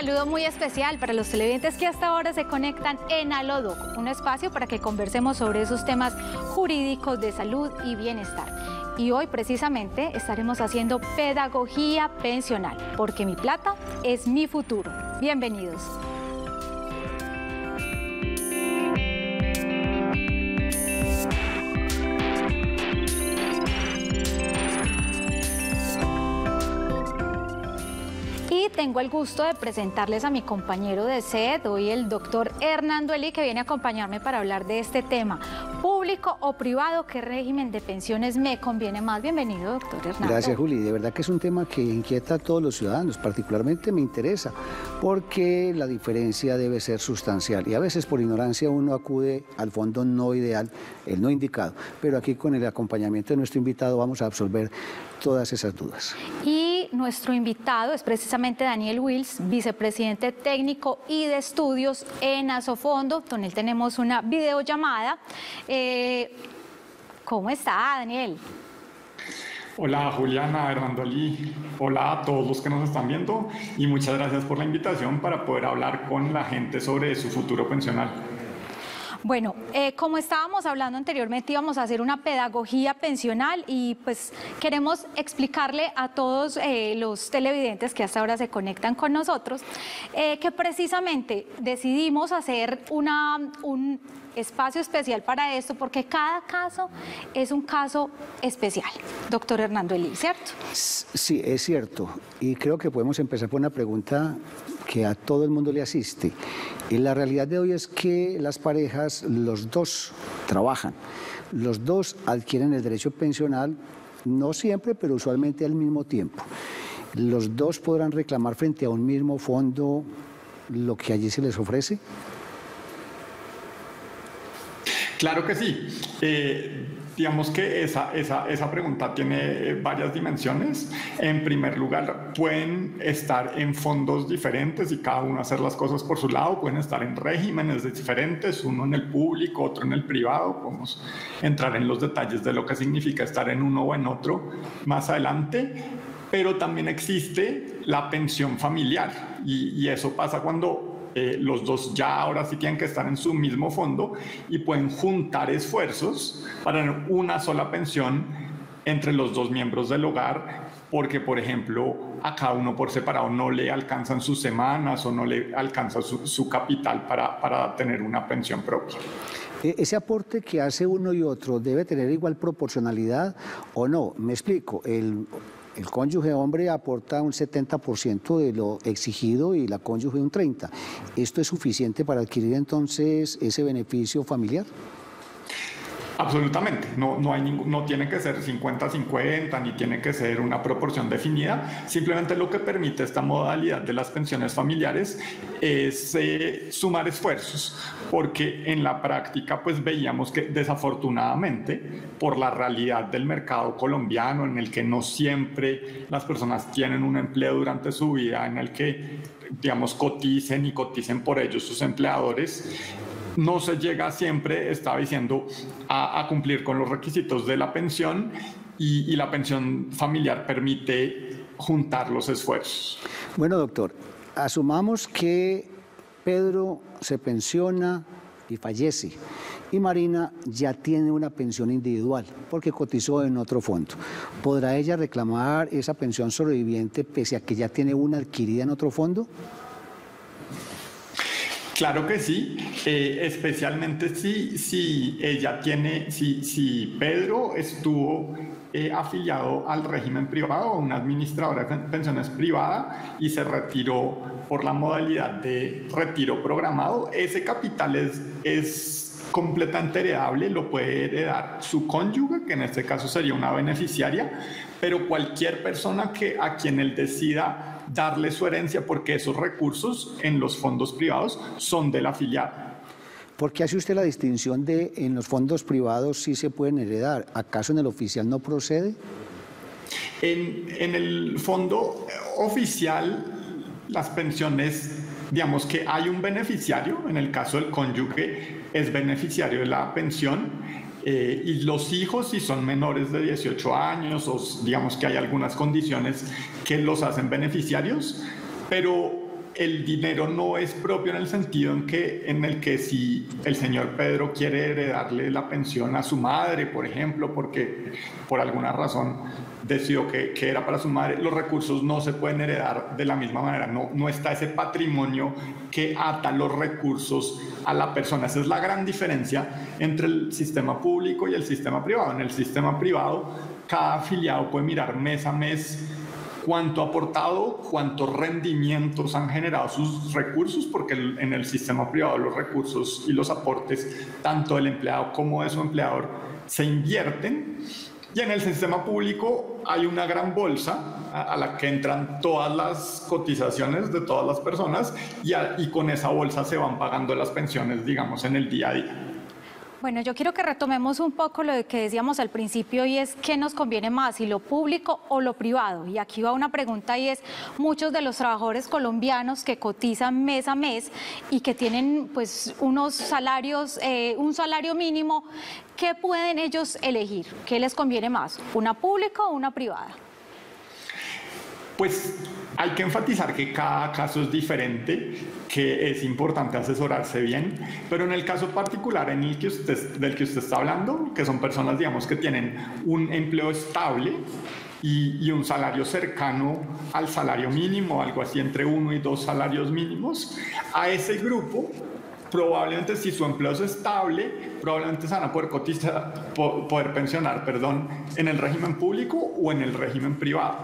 saludo muy especial para los televidentes que hasta ahora se conectan en Aló, Doc, un espacio para que conversemos sobre esos temas jurídicos de salud y bienestar. Y hoy precisamente estaremos haciendo pedagogía pensional, porque mi plata es mi futuro. Bienvenidos. Tengo el gusto de presentarles a mi compañero de sed, hoy el doctor Hernando Elí, que viene a acompañarme para hablar de este tema. ¿Público o privado? ¿Qué régimen de pensiones me conviene más? Bienvenido, doctor Hernando. Gracias, Juli. De verdad que es un tema que inquieta a todos los ciudadanos, particularmente me interesa, porque la diferencia debe ser sustancial y a veces por ignorancia uno acude al fondo no ideal, el no indicado. Pero aquí con el acompañamiento de nuestro invitado vamos a absolver todas esas dudas. Y nuestro invitado es precisamente Daniel Wills, vicepresidente técnico y de estudios en Asofondo. Con él tenemos una videollamada. ¿Cómo está, Daniel? Hola, Juliana, Hernando Elí. Hola a todos los que nos están viendo y muchas gracias por la invitación para poder hablar con la gente sobre su futuro pensional. Bueno, como estábamos hablando anteriormente, íbamos a hacer una pedagogía pensional y pues queremos explicarle a todos los televidentes que hasta ahora se conectan con nosotros que precisamente decidimos hacer un espacio especial para esto porque cada caso es un caso especial. Doctor Hernando Elí, ¿cierto? Sí, es cierto. Y creo que podemos empezar por una pregunta que a todo el mundo le asiste. Y la realidad de hoy es que las parejas, los dos trabajan, los dos adquieren el derecho pensional, no siempre, pero usualmente al mismo tiempo. ¿Los dos podrán reclamar frente a un mismo fondo lo que allí se les ofrece? Claro que sí. Digamos que esa pregunta tiene varias dimensiones. En primer lugar, pueden estar en fondos diferentes y cada uno hacer las cosas por su lado. Pueden estar en regímenes diferentes, uno en el público, otro en el privado. Podemos entrar en los detalles de lo que significa estar en uno o en otro más adelante. Pero también existe la pensión familiar y eso pasa cuando los dos ya ahora sí tienen que estar en su mismo fondo y pueden juntar esfuerzos para tener una sola pensión entre los dos miembros del hogar, porque, por ejemplo, a cada uno por separado no le alcanzan sus semanas o no le alcanza su capital para tener una pensión propia. ¿Ese aporte que hace uno y otro debe tener igual proporcionalidad o no? Me explico, el cónyuge hombre aporta un 70% de lo exigido y la cónyuge un 30%. ¿Esto es suficiente para adquirir entonces ese beneficio familiar? Absolutamente. No tiene que ser 50-50 ni tiene que ser una proporción definida. Simplemente lo que permite esta modalidad de las pensiones familiares es sumar esfuerzos, porque en la práctica pues veíamos que desafortunadamente por la realidad del mercado colombiano en el que no siempre las personas tienen un empleo durante su vida, en el que digamos coticen y coticen por ellos sus empleadores, no se llega siempre, estaba diciendo, a cumplir con los requisitos de la pensión y la pensión familiar permite juntar los esfuerzos. Bueno, doctor, asumamos que Pedro se pensiona y fallece y Marina ya tiene una pensión individual porque cotizó en otro fondo. ¿Podrá ella reclamar esa pensión sobreviviente pese a que ya tiene una adquirida en otro fondo? Claro que sí, especialmente si Pedro estuvo afiliado al régimen privado, a una administradora de pensiones privada y se retiró por la modalidad de retiro programado. Ese capital es completamente heredable, lo puede heredar su cónyuge, que en este caso sería una beneficiaria, pero cualquier persona a quien él decida darle su herencia, porque esos recursos en los fondos privados son del afiliado. ¿Por qué hace usted la distinción de en los fondos privados sí se pueden heredar? ¿Acaso en el oficial no procede? En el fondo oficial las pensiones, digamos que hay un beneficiario, en el caso del cónyuge es beneficiario de la pensión, y los hijos, si son menores de 18 años, o digamos que hay algunas condiciones que los hacen beneficiarios, pero el dinero no es propio en el sentido en el que si el señor Pedro quiere heredarle la pensión a su madre, por ejemplo, porque por alguna razón decidió que era para su madre, los recursos no se pueden heredar de la misma manera. No está ese patrimonio que ata los recursos a la persona. Esa es la gran diferencia entre el sistema público y el sistema privado. En el sistema privado, cada afiliado puede mirar mes a mes cuánto ha aportado, cuántos rendimientos han generado sus recursos, porque en el sistema privado los recursos y los aportes tanto del empleado como de su empleador se invierten, y en el sistema público hay una gran bolsa a la que entran todas las cotizaciones de todas las personas y con esa bolsa se van pagando las pensiones, digamos, en el día a día. Bueno, yo quiero que retomemos un poco lo que decíamos al principio, y es qué nos conviene más, si lo público o lo privado. Y aquí va una pregunta, y es, muchos de los trabajadores colombianos que cotizan mes a mes y que tienen pues unos salarios, un salario mínimo, ¿qué pueden ellos elegir? ¿Qué les conviene más, una pública o una privada? Pues hay que enfatizar que cada caso es diferente, que es importante asesorarse bien, pero en el caso particular del que usted está hablando, que son personas, digamos, que tienen un empleo estable y un salario cercano al salario mínimo, algo así entre 1 y 2 salarios mínimos, a ese grupo, probablemente si su empleo es estable, probablemente se van a poder pensionar, en el régimen público o en el régimen privado.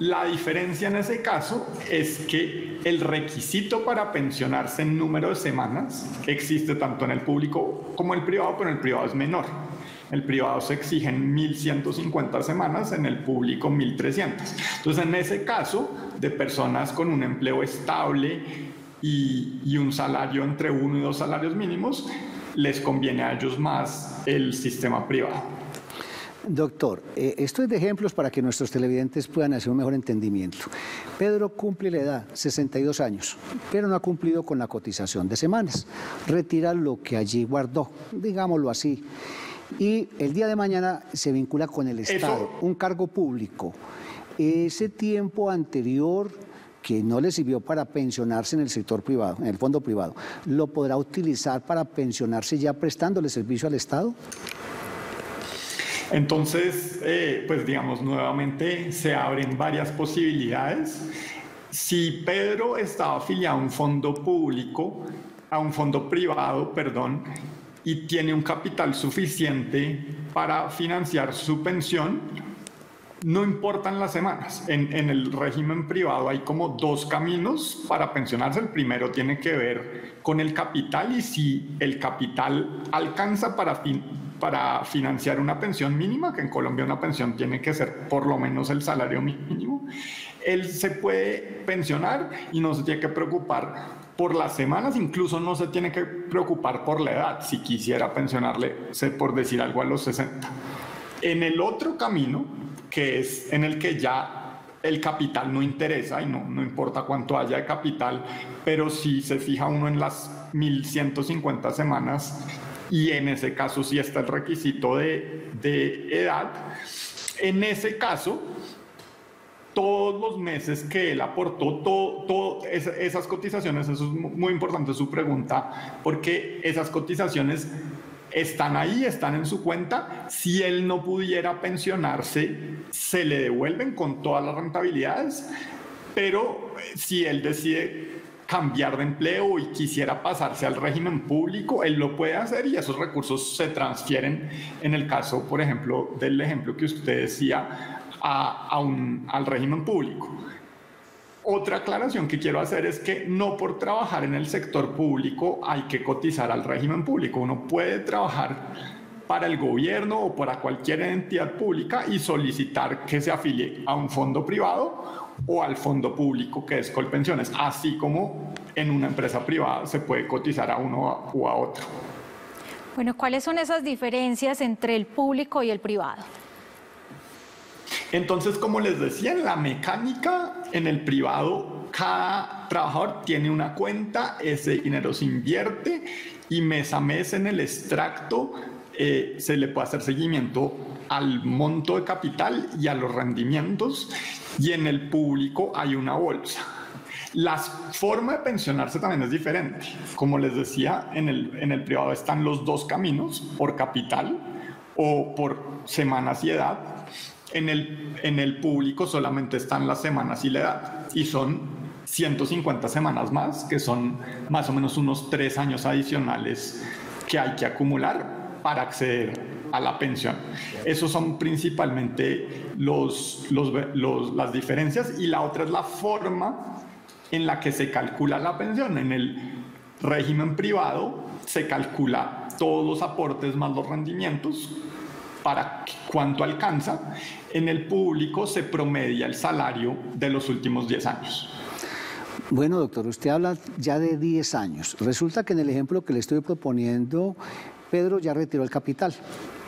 La diferencia en ese caso es que el requisito para pensionarse en número de semanas existe tanto en el público como en el privado, pero en el privado es menor. En el privado se exigen 1.150 semanas, en el público 1.300. Entonces, en ese caso, de personas con un empleo estable y un salario entre 1 y 2 salarios mínimos, les conviene a ellos más el sistema privado. Doctor, esto es de ejemplos para que nuestros televidentes puedan hacer un mejor entendimiento. Pedro cumple la edad, 62 años, pero no ha cumplido con la cotización de semanas. Retira lo que allí guardó, digámoslo así. Y el día de mañana se vincula con el Estado, un cargo público. Ese tiempo anterior que no le sirvió para pensionarse en el sector privado, en el fondo privado, ¿lo podrá utilizar para pensionarse ya prestándole servicio al Estado? Entonces, pues digamos, nuevamente se abren varias posibilidades. Si Pedro estaba afiliado a un fondo público, a un fondo privado, perdón, y tiene un capital suficiente para financiar su pensión, no importan las semanas. En el régimen privado hay como 2 caminos para pensionarse. El primero tiene que ver con el capital, y si el capital alcanza para financiar una pensión mínima, que en Colombia una pensión tiene que ser por lo menos el salario mínimo, él se puede pensionar y no se tiene que preocupar por las semanas, incluso no se tiene que preocupar por la edad, si quisiera pensionarle, por decir algo, a los 60. En el otro camino, que es en el que ya el capital no interesa, y no importa cuánto haya de capital, pero si se fija uno en las 1.150 semanas, y en ese caso sí está el requisito de edad, en ese caso todos los meses que él aportó, esas cotizaciones, eso es muy importante su pregunta, porque esas cotizaciones están ahí, están en su cuenta. Si él no pudiera pensionarse, se le devuelven con todas las rentabilidades, pero si él decide cambiar de empleo y quisiera pasarse al régimen público, él lo puede hacer, y esos recursos se transfieren, en el caso, por ejemplo, del ejemplo que usted decía, al régimen público. Otra aclaración que quiero hacer es que no por trabajar en el sector público hay que cotizar al régimen público. Uno puede trabajar para el gobierno o para cualquier entidad pública y solicitar que se afilie a un fondo privado o al fondo público, que es Colpensiones, así como en una empresa privada se puede cotizar a uno o a otro. Bueno, ¿cuáles son esas diferencias entre el público y el privado? Entonces, como les decía, en la mecánica, en el privado, cada trabajador tiene una cuenta, ese dinero se invierte y mes a mes en el extracto se le puede hacer seguimiento al monto de capital y a los rendimientos, y en el público hay una bolsa. La forma de pensionarse también es diferente. Como les decía, en el privado están los dos caminos, por capital o por semanas y edad. En el público solamente están las semanas y la edad, y son 150 semanas más, que son más o menos unos 3 años adicionales que hay que acumular para acceder a la pensión. Esos son principalmente las diferencias, y la otra es la forma en la que se calcula la pensión. En el régimen privado se calcula todos los aportes más los rendimientos para cuánto alcanza. En el público se promedia el salario de los últimos 10 años. Bueno, doctor, usted habla ya de 10 años. Resulta que en el ejemplo que le estoy proponiendo, Pedro ya retiró el capital,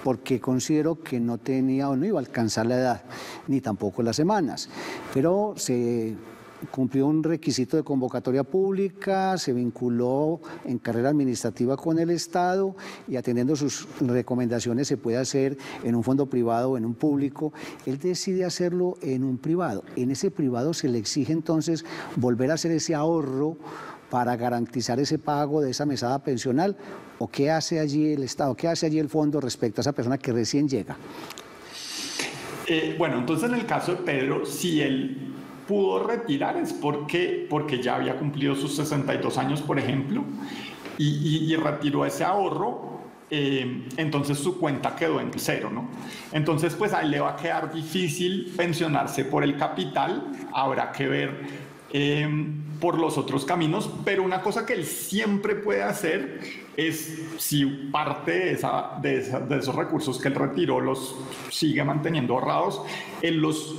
porque considero que no tenía o no iba a alcanzar la edad, ni tampoco las semanas. Pero se cumplió un requisito de convocatoria pública, se vinculó en carrera administrativa con el Estado y atendiendo sus recomendaciones se puede hacer en un fondo privado o en un público. Él decide hacerlo en un privado. En ese privado se le exige entonces volver a hacer ese ahorro para garantizar ese pago de esa mesada pensional, o qué hace allí el Estado, qué hace allí el fondo respecto a esa persona que recién llega. Bueno, entonces en el caso de Pedro, si él pudo retirar es porque ya había cumplido sus 62 años, por ejemplo, y retiró ese ahorro, entonces su cuenta quedó en cero, ¿no? Entonces, pues a él le va a quedar difícil pensionarse por el capital, habrá que ver por los otros caminos, pero una cosa que él siempre puede hacer es, si parte de esos recursos que él retiró los sigue manteniendo ahorrados, él los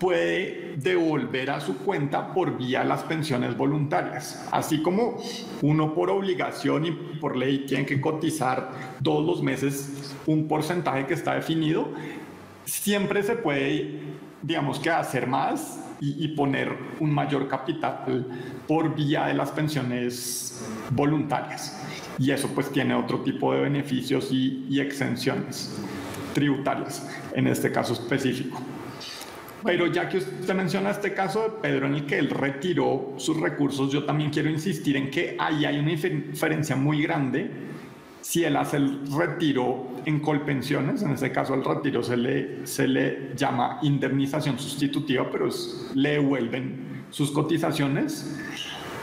puede devolver a su cuenta por vía de las pensiones voluntarias. Así como uno por obligación y por ley tiene que cotizar todos los meses un porcentaje que está definido, siempre se puede, digamos, que hacer más y poner un mayor capital por vía de las pensiones voluntarias. Y eso pues tiene otro tipo de beneficios y exenciones tributarias en este caso específico. Pero ya que usted menciona este caso de Pedro en el que él retiró sus recursos, yo también quiero insistir en que ahí hay una diferencia muy grande. Si él hace el retiro en Colpensiones, en ese caso el retiro se le llama indemnización sustitutiva, pero le devuelven sus cotizaciones.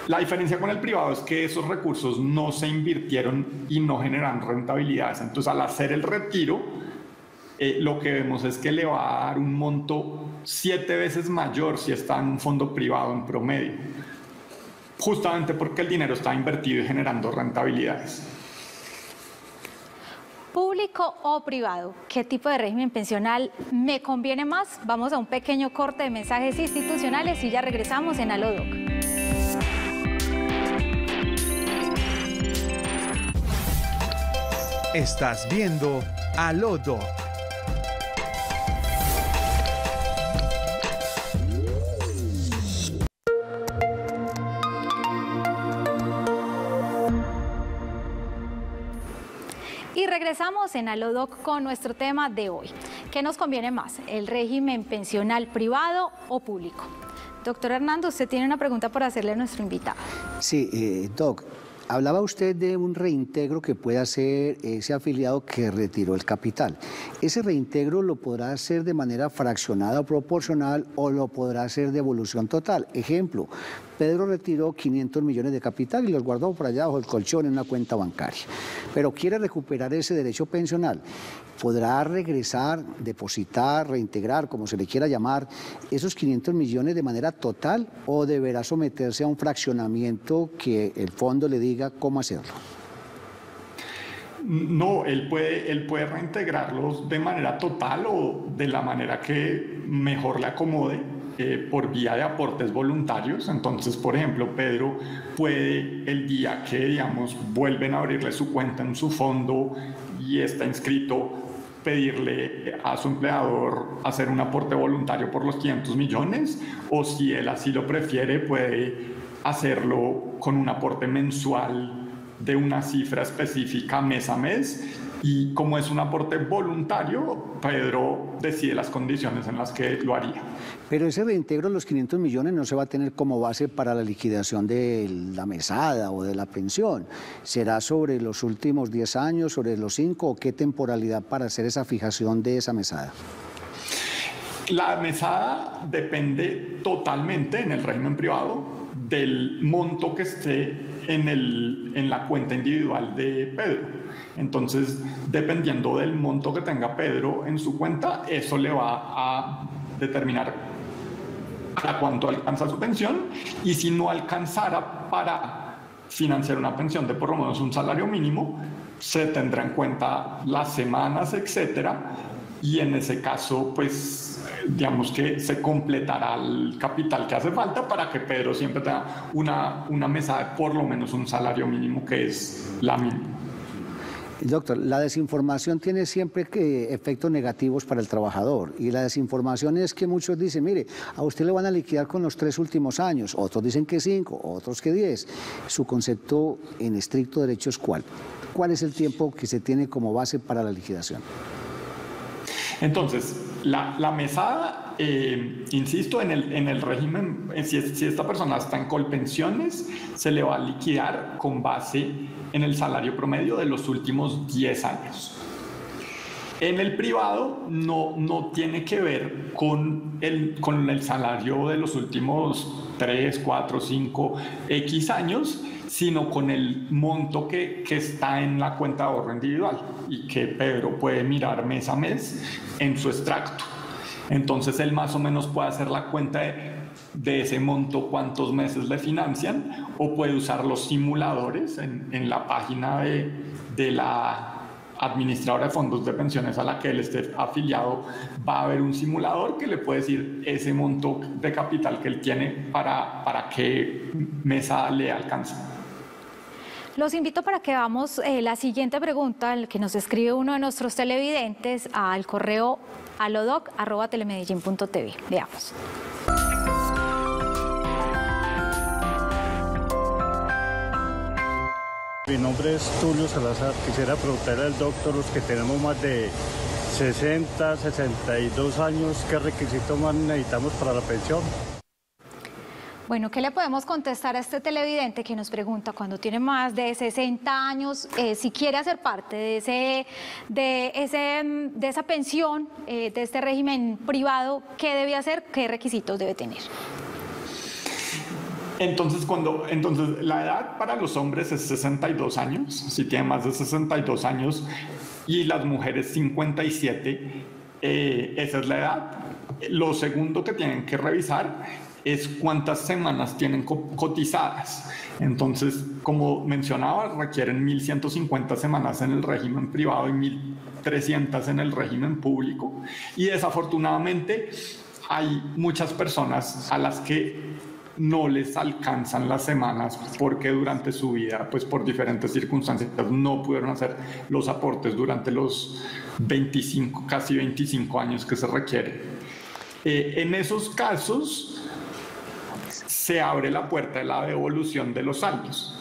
La diferencia con el privado es que esos recursos no se invirtieron y no generan rentabilidades. Entonces, al hacer el retiro, lo que vemos es que le va a dar un monto 7 veces mayor si está en un fondo privado en promedio, justamente porque el dinero está invertido y generando rentabilidades. ¿Público o privado? ¿Qué tipo de régimen pensional me conviene más? Vamos a un pequeño corte de mensajes institucionales y ya regresamos en Aló, Doc. Estás viendo Aló, Doc. Y regresamos en Aló, Doc con nuestro tema de hoy. ¿Qué nos conviene más, el régimen pensional privado o público? Doctor Hernando, usted tiene una pregunta por hacerle a nuestro invitado. Sí, Doc. Hablaba usted de un reintegro que puede hacer ese afiliado que retiró el capital. ¿Ese reintegro lo podrá hacer de manera fraccionada o proporcional o lo podrá hacer de devolución total? Ejemplo, Pedro retiró 500 millones de capital y los guardó por allá bajo el colchón en una cuenta bancaria, pero quiere recuperar ese derecho pensional. ¿Podrá regresar, depositar, reintegrar, como se le quiera llamar, esos 500 millones de manera total o deberá someterse a un fraccionamiento que el fondo le diga cómo hacerlo? No, él puede reintegrarlos de manera total o de la manera que mejor le acomode, por vía de aportes voluntarios. Entonces, por ejemplo, Pedro puede, el día que, digamos, vuelven a abrirle su cuenta en su fondo y está inscrito, pedirle a su empleador hacer un aporte voluntario por los 500 millones, o si él así lo prefiere, puede hacerlo con un aporte mensual de una cifra específica mes a mes y como es un aporte voluntario, Pedro decide las condiciones en las que lo haría. Pero ese reintegro de los 500 millones no se va a tener como base para la liquidación de la mesada o de la pensión. ¿Será sobre los últimos 10 años, sobre los 5 o qué temporalidad para hacer esa fijación de esa mesada? La mesada depende totalmente en el régimen privado del monto que esté en la cuenta individual de Pedro. Entonces, dependiendo del monto que tenga Pedro en su cuenta, eso le va a determinar para cuánto alcanza su pensión, y si no alcanzara para financiar una pensión de por lo menos un salario mínimo, se tendrá en cuenta las semanas, etcétera, y en ese caso, pues, digamos que se completará el capital que hace falta para que Pedro siempre tenga una mesa de por lo menos un salario mínimo, que es la mínima. Doctor, la desinformación tiene siempre efectos negativos para el trabajador, y la desinformación es que muchos dicen, mire, a usted le van a liquidar con los 3 últimos años, otros dicen que 5, otros que 10. Su concepto en estricto derecho es ¿cuál? ¿Cuál es el tiempo que se tiene como base para la liquidación? Entonces, la mesada, insisto, en el régimen, si esta persona está en Colpensiones, se le va a liquidar con base en el salario promedio de los últimos 10 años. En el privado no tiene que ver con el salario de los últimos 3, 4, 5, X años, sino con el monto que está en la cuenta de ahorro individual y que Pedro puede mirar mes a mes en su extracto. Entonces él más o menos puede hacer la cuenta de ese monto, cuántos meses le financian, o puede usar los simuladores en la página de la administradora de fondos de pensiones a la que él esté afiliado. Va a haber un simulador que le puede decir ese monto de capital que él tiene para qué mesa le alcanza. Los invito para que hagamos la siguiente pregunta, que nos escribe uno de nuestros televidentes al correo alodoc@telemedellin.tv. Veamos. Mi nombre es Tulio Salazar. Quisiera preguntarle al doctor, los que tenemos más de 60, 62 años, ¿qué requisitos más necesitamos para la pensión? Bueno, ¿qué le podemos contestar a este televidente que nos pregunta cuando tiene más de 60 años, si quiere hacer parte de esa pensión, de este régimen privado? ¿Qué debe hacer? ¿Qué requisitos debe tener? Entonces, la edad para los hombres es 62 años, si tienen más de 62 años, y las mujeres 57, esa es la edad. Lo segundo que tienen que revisar es cuántas semanas tienen cotizadas. Entonces, como mencionaba, requieren 1.150 semanas en el régimen privado y 1.300 en el régimen público. Y desafortunadamente hay muchas personas a las que no les alcanzan las semanas porque durante su vida, pues por diferentes circunstancias, no pudieron hacer los aportes durante los 25, casi 25 años que se requieren. En esos casos se abre la puerta de la devolución de los saldos.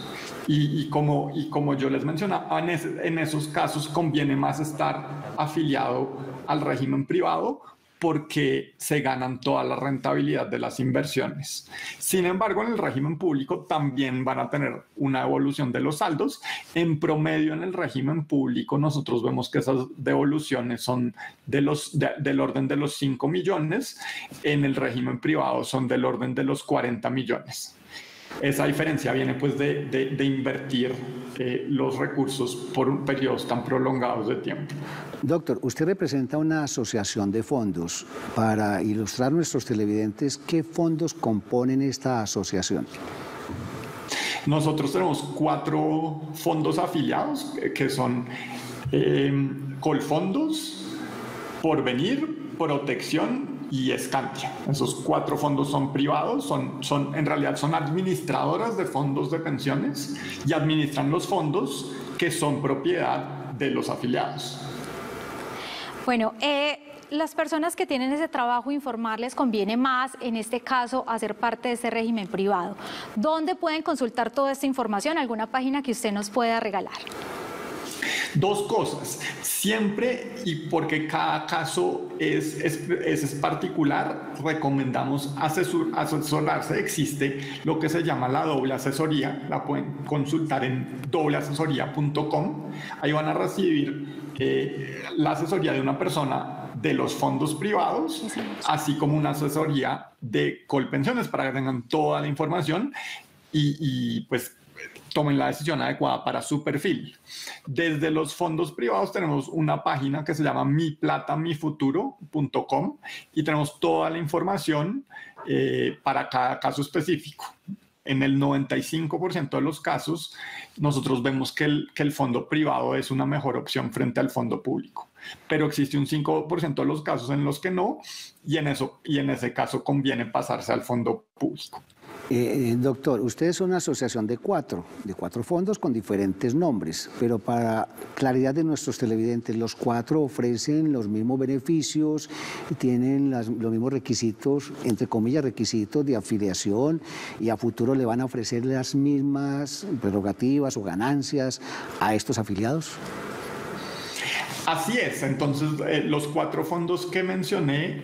Y como yo les mencionaba, en esos casos conviene más estar afiliado al régimen privado, porque se ganan toda la rentabilidad de las inversiones. Sin embargo, en el régimen público también van a tener una devolución de los saldos. En promedio, en el régimen público, nosotros vemos que esas devoluciones son del orden de los 5 millones, en el régimen privado son del orden de los 40 millones. Esa diferencia viene pues de invertir los recursos por periodos tan prolongados de tiempo. Doctor, usted representa una asociación de fondos. Para ilustrar a nuestros televidentes, ¿qué fondos componen esta asociación? Nosotros tenemos 4 fondos afiliados, que son Colfondos, Porvenir, Protección y Escantia. Esos 4 fondos son privados, en realidad son administradoras de fondos de pensiones y administran los fondos que son propiedad de los afiliados. Bueno, las personas que tienen ese trabajo informal les conviene más, en este caso, hacer parte de ese régimen privado. ¿Dónde pueden consultar toda esta información? ¿Alguna página que usted nos pueda regalar? Dos cosas, siempre, y porque cada caso es particular, recomendamos asesorarse. Existe lo que se llama la doble asesoría, la pueden consultar en dobleasesoria.com. Ahí van a recibir la asesoría de una persona de los fondos privados, así como una asesoría de Colpensiones para que tengan toda la información y pues tomen la decisión adecuada para su perfil. Desde los fondos privados tenemos una página que se llama miplatamifuturo.com y tenemos toda la información para cada caso específico. En el 95% de los casos, nosotros vemos que el fondo privado es una mejor opción frente al fondo público. Pero existe un 5% de los casos en los que no, y en ese caso conviene pasarse al fondo público. Doctor, ustedes son una asociación de cuatro fondos con diferentes nombres, pero para claridad de nuestros televidentes, los cuatro ofrecen los mismos beneficios, tienen los mismos requisitos, entre comillas, requisitos de afiliación, y a futuro le van a ofrecer las mismas prerrogativas o ganancias a estos afiliados. Así es, entonces los cuatro fondos que mencioné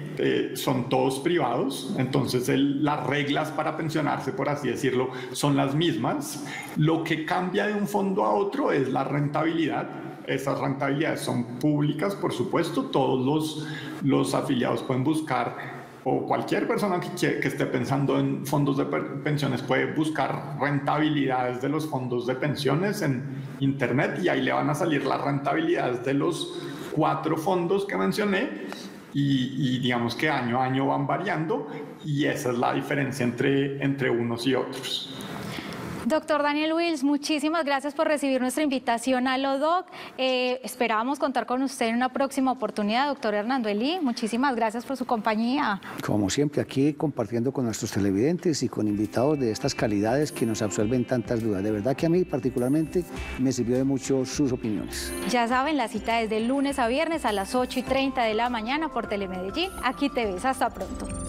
son todos privados, entonces las reglas para pensionarse, por así decirlo, son las mismas. Lo que cambia de un fondo a otro es la rentabilidad. Esas rentabilidades son públicas, por supuesto, todos los afiliados pueden buscar, o cualquier persona que esté pensando en fondos de pensiones puede buscar rentabilidades de los fondos de pensiones en internet y ahí le van a salir las rentabilidades de los cuatro fondos que mencioné y digamos que año a año van variando y esa es la diferencia entre unos y otros. Doctor Daniel Wills, muchísimas gracias por recibir nuestra invitación a Aló, Doc. Esperábamos contar con usted en una próxima oportunidad, doctor Hernando Elí. Muchísimas gracias por su compañía. Como siempre, aquí compartiendo con nuestros televidentes y con invitados de estas calidades que nos absuelven tantas dudas. De verdad que a mí particularmente me sirvió de mucho sus opiniones. Ya saben, la cita es de lunes a viernes a las 8:30 de la mañana por Telemedellín. Aquí te ves. Hasta pronto.